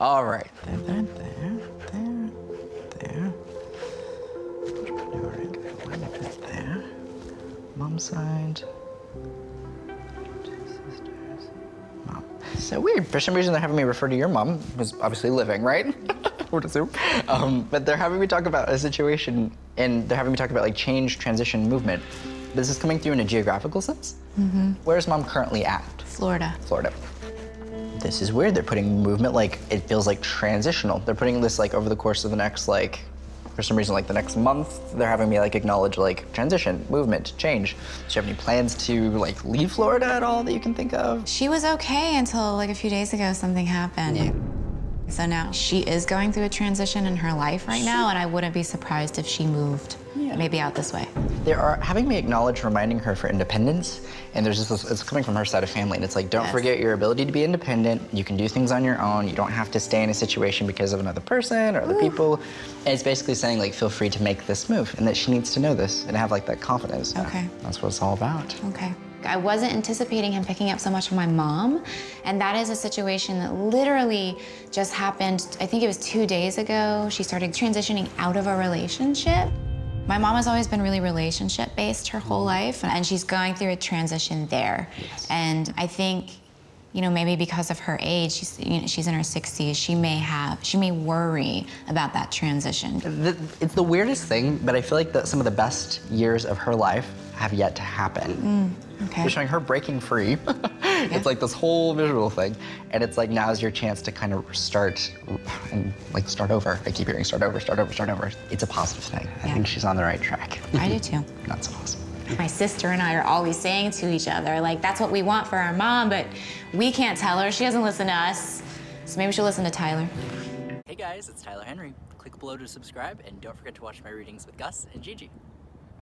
All right. There. There. Mom's side. Mom. So weird. For some reason, they're having me refer to your mom, who's obviously living, right? Would assume. But they're having me talk about a situation, and they're having me talk about like change, transition, movement. This is coming through in a geographical sense. Mm-hmm. Where's mom currently at? Florida. Florida. This is weird. They're putting movement, like, it feels like transitional. They're putting this, like, over the course of the next, like, for some reason, like, the next month, they're having me, like, acknowledge, like, transition, movement, change. Do you have any plans to, like, leave Florida at all that you can think of? She was okay until, like, a few days ago something happened. Yeah. So now she is going through a transition in her life right now, and I wouldn't be surprised if she moved maybe out this way. They are having me acknowledge reminding her for independence, and there's just this, it's coming from her side of family, and it's like, don't forget your ability to be independent. You can do things on your own. You don't have to stay in a situation because of another person or other people. And it's basically saying, like, feel free to make this move, and that she needs to know this and have, like, that confidence. Okay. That's what it's all about. Okay. I wasn't anticipating him picking up so much from my mom, and that is a situation that literally just happened, I think it was 2 days ago. She started transitioning out of a relationship. My mom has always been really relationship-based her whole life, and she's going through a transition there. Yes. And I think, you know, maybe because of her age, she's, you know, she's in her 60s, she may worry about that transition. It's the weirdest thing, but I feel like that some of the best years of her life have yet to happen. Okay. You're showing her breaking free. It's like this whole visual thing, and it's like, now's your chance to kind of start and, like, start over. I keep hearing start over. It's a positive thing. I think she's on the right track. I do too. That's awesome. My sister and I are always saying to each other, like, that's what we want for our mom, but we can't tell her. She doesn't listen to us. So maybe she'll listen to Tyler. Hey guys, it's Tyler Henry. Click below to subscribe, and don't forget to watch my readings with Gus and Gigi.